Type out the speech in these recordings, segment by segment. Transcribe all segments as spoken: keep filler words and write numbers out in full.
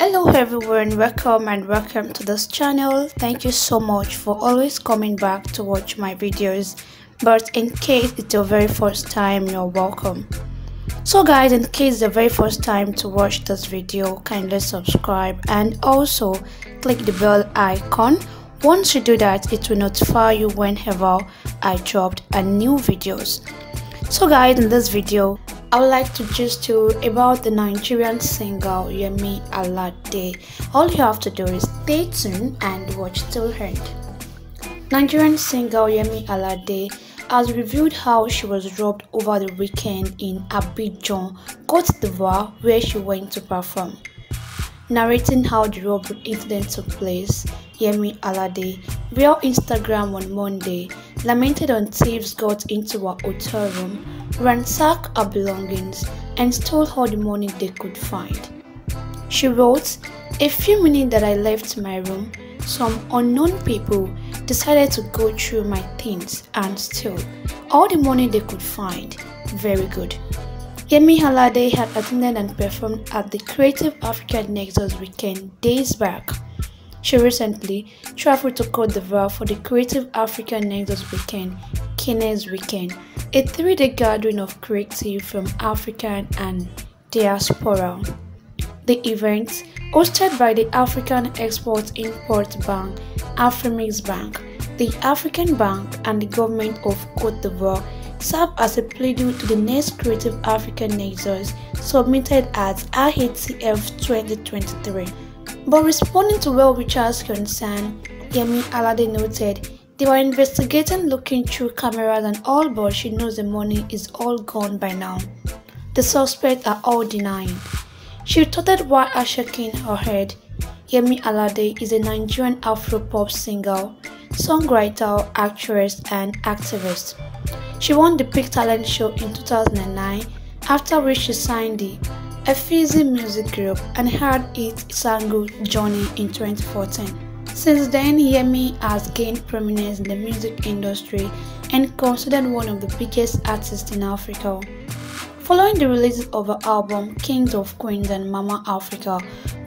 Hello everyone, welcome and welcome to this channel. Thank you so much for always coming back to watch my videos, but in case it's your very first time, you're welcome. So guys, in case it's the very first time to watch this video, kindly subscribe and also click the bell icon. Once you do that, it will notify you whenever I dropped a new videos. So guys, in this video I would like to just tell you about the Nigerian singer Yemi Alade. All you have to do is stay tuned and watch till end. Nigerian singer Yemi Alade has revealed how she was robbed over the weekend in Abidjan, Côte d'Ivoire, where she went to perform. Narrating how the robbery incident took place, Yemi Alade, via Instagram on Monday, lamented on thieves got into her hotel room, ransacked her belongings, and stole all the money they could find. She wrote, "A few minutes that I left my room, some unknown people decided to go through my things and steal all the money they could find. Very good." Yemi Alade had attended and performed at the Creative African Nexus weekend days back. She recently traveled to Côte d'Ivoire for the Creative African Nexus Weekend, Kines Weekend, a three-day gathering of creatives from African and diaspora. The event, hosted by the African Export-Import Bank, Afreximbank, the African Bank and the government of Côte d'Ivoire, served as a prelude to the next Creative African Nexus submitted at I A T F twenty twenty-three. But responding to well-wishers' concern, Yemi Alade noted, "They were investigating, looking through cameras and all, but she knows the money is all gone by now. The suspects are all denying." She retorted while shaking her head. Yemi Alade is a Nigerian Afro-pop singer, songwriter, actress and activist. She won the Big Talent Show in two thousand nine, after which she signed the Effyzzie Music Group and had its single Johnny in twenty fourteen. Since then, Yemi has gained prominence in the music industry and considered one of the biggest artists in Africa. Following the release of her album King of Queens and Mama Africa,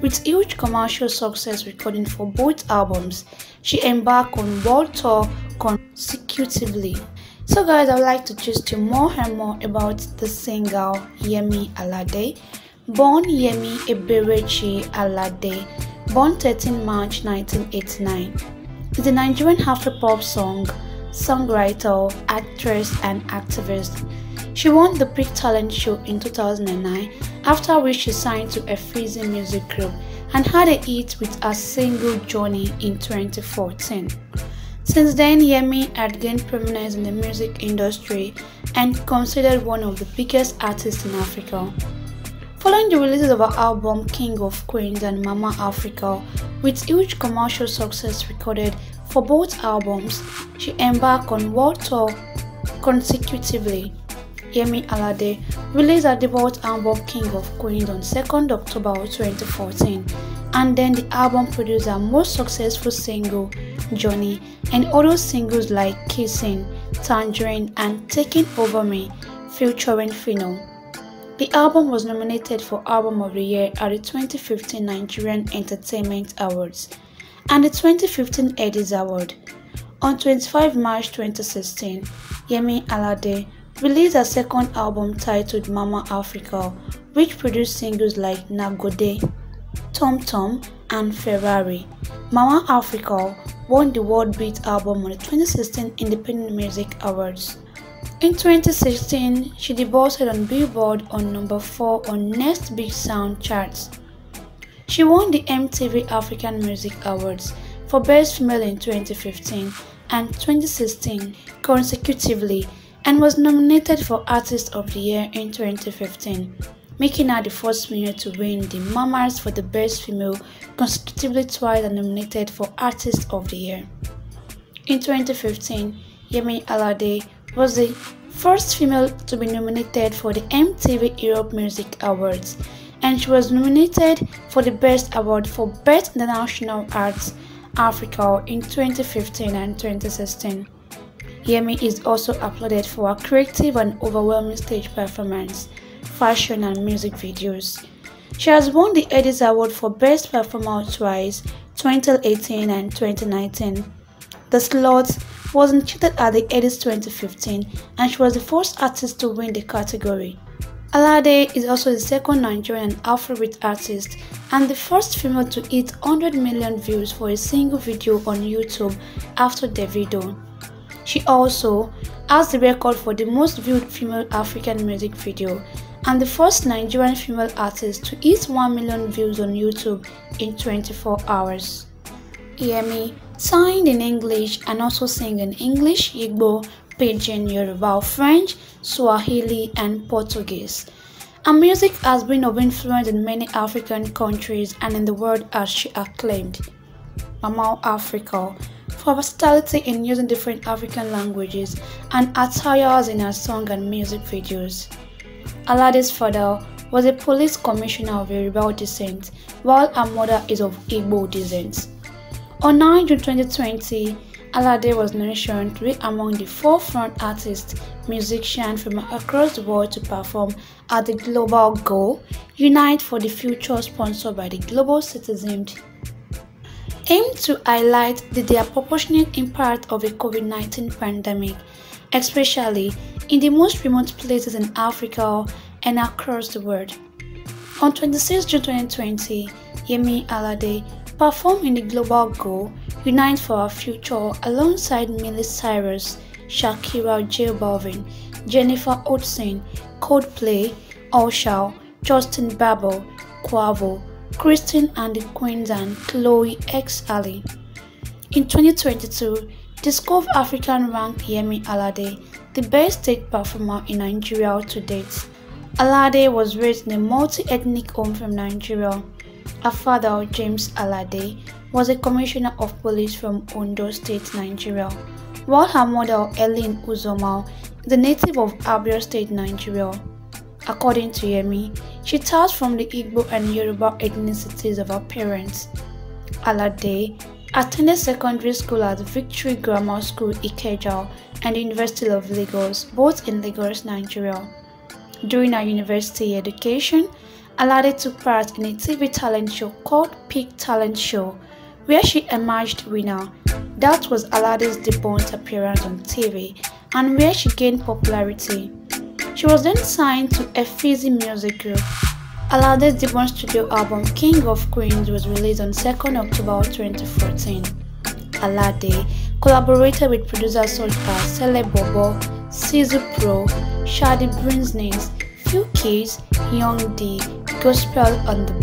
with huge commercial success recording for both albums, she embarked on world tour consecutively. So guys, I would like to just tell you more and more about the singer Yemi Alade. Born Yemi Eberechi Alade, born thirteenth March nineteen eighty-nine, is a Nigerian Afropop song, songwriter, actress, and activist. She won the Big Talent Show in two thousand nine, after which she signed to Effyzzie Music Group and had a hit with her single Johnny in twenty fourteen. Since then, Yemi had gained prominence in the music industry and considered one of the biggest artists in Africa. Following the release of her album King of Queens and Mama Africa, with huge commercial success recorded for both albums, she embarked on world tour consecutively. Yemi Alade released her debut album King of Queens on second October twenty fourteen, and then the album produced her most successful single, Johnny, and other singles like Kissing, Tangerine, and Taking Over Me, featuring Fino. The album was nominated for Album of the Year at the twenty fifteen Nigerian Entertainment Awards and the twenty fifteen Headies Award. On twenty-fifth March twenty sixteen, Yemi Alade released her second album titled Mama Africa, which produced singles like Nagode, Tom Tom, and Ferrari. Mama Africa won the World Beat Album on the twenty sixteen Independent Music Awards. In twenty sixteen, she debuted on Billboard on number four on Next Big Sound charts. She won the M T V African Music Awards for Best Female in twenty fifteen and twenty sixteen consecutively, and was nominated for Artist of the Year in twenty fifteen, making her the first female to win the Mamas for the Best Female consecutively twice and nominated for Artist of the Year. In twenty fifteen, Yemi Alade was the first female to be nominated for the M T V Europe Music Awards, and she was nominated for the Best Award for Best International Arts Africa in twenty fifteen and twenty sixteen. Yemi is also applauded for her creative and overwhelming stage performance, fashion and music videos. She has won the Headies Award for Best Performer twice, twenty eighteen and twenty nineteen. The slot was included at the Headies twenty fifteen and she was the first artist to win the category. Alade is also the second Nigerian Afrobeat artist and the first female to hit one hundred million views for a single video on YouTube after Davido. She also has the record for the most viewed female African music video and the first Nigerian female artist to hit one million views on YouTube in twenty-four hours. Yemi sang in English and also sang in English, Igbo, Pidgin, Yoruba, French, Swahili and Portuguese. Her music has been of influence in many African countries and in the world as she acclaimed. Mama Africa, for versatility in using different African languages and attires in her song and music videos. Alade's father was a police commissioner of Yoruba descent, while her mother is of Igbo descent. On June ninth twenty twenty, Alade was mentioned to be among the forefront artists, musicians from across the world to perform at the Global Go Unite for the Future, sponsored by the Global Citizens, aimed to highlight the disproportionate impact of the COVID nineteen pandemic, especially in the most remote places in Africa and across the world. On June twenty-sixth twenty twenty, Yemi Alade performed in the Global Go Unite for Our Future alongside Miley Cyrus, Shakira, J Balvin, Jennifer Hudson, Coldplay, Usher, Justin Babel, Quavo, Kristen and the Queens and Chloe X Ali. In twenty twenty-two, Discover African ranked Yemi Alade the best stage performer in Nigeria to date. Alade was raised in a multi-ethnic home from Nigeria. Her father, James Alade, was a commissioner of police from Ondo State, Nigeria, while her mother, Ellen Uzoma, is a native of Abia State, Nigeria. According to Yemi, she taps from the Igbo and Yoruba ethnicities of her parents. Alade attended secondary school at Victory Grammar School, Ikeja, and the University of Lagos, both in Lagos, Nigeria. During her university education, Alade took part in a T V talent show called Peak Talent Show, where she emerged winner. That was Alade's debut appearance on T V and where she gained popularity. She was then signed to Effyzzie Music Group. Alade's debut studio album King of Queens was released on second of October twenty fourteen. Alade collaborated with producers such as Selebobo, Sisu Pro, Shadi Brinsness, Few Keys, Young D, Gospel on the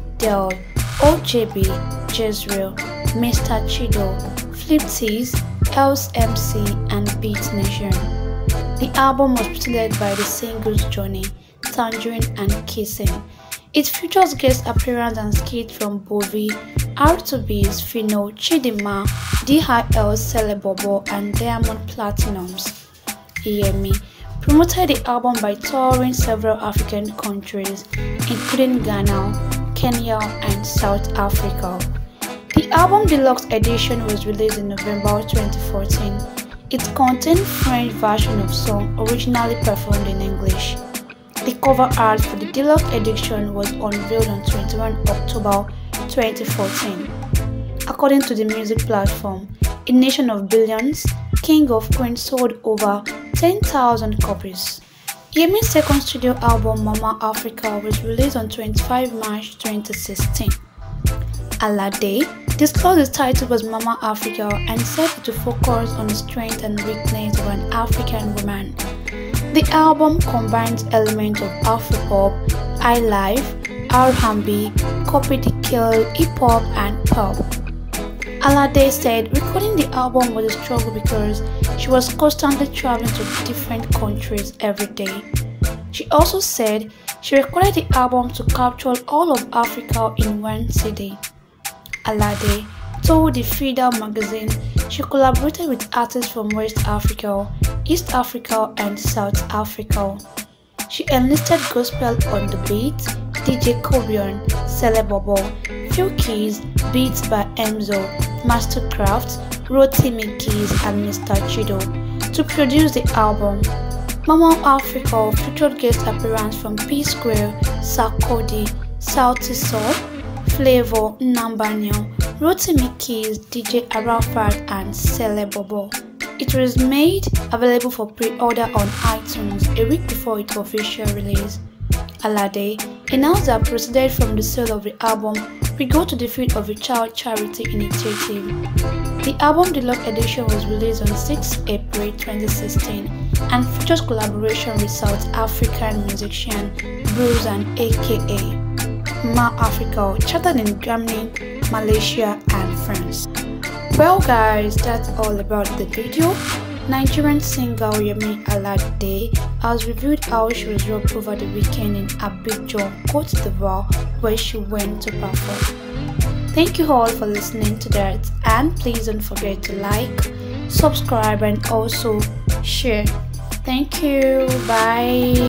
Beat, Del, O J B, Jezreel, Mister Chido, Flip Tees, Else M C and Beat Nation. The album was preceded by the singles Johnny, Tangerine and Kissing. It features guest appearance and skits from Bovi, R two B's, Fino, Chidima, D I L, Selebobo and Diamond Platinums. Yemi promoted the album by touring several African countries, including Ghana, Kenya and South Africa. The album deluxe edition was released in November twenty fourteen. It contained French version of song originally performed in English. The cover art for the deluxe edition was unveiled on twenty-first of October twenty fourteen. According to the music platform, A Nation of Billions, King of Queens sold over ten thousand copies. Yemi's second studio album Mama Africa was released on twenty-fifth of March twenty sixteen. Alade disclosed the title was Mama Africa and said to focus on the strength and weakness of an African woman. The album combines elements of Afropop, highlife, R and B, copy-the-kill, hip-hop and pop. Alade said recording the album was a struggle because she was constantly traveling to different countries every day. She also said she recorded the album to capture all of Africa in one city. Alade told the Freedom magazine she collaborated with artists from West Africa, East Africa and South Africa. She enlisted Gospel on the Beat, D J Kobion, Selebobo, Few Keys, Beats by Emzo, Mastercraft, Rotimi Keys and Mister Chido to produce the album. Mama Africa featured guest appearance from P Square, Sarkodie, Sauti Sol, Flavor Nambanyo, Rotimi Keys, D J Arafat and Selebobo. It was made available for pre-order on iTunes a week before its official release. Alade announced that proceeds from the sale of the album will go to the field of a child charity initiative. The album deluxe edition was released on the sixth of April twenty sixteen and features collaboration with South African musician Brusan aka Mama Africa, charted in Germany, Malaysia and France. Well guys, that's all about the video. Nigerian singer Yemi Alade has revealed how she was robbed over the weekend in Abidjan, Côte d'Ivoire, where she went to perform. Thank you all for listening to that, and please don't forget to like, subscribe and also share. Thank you, bye.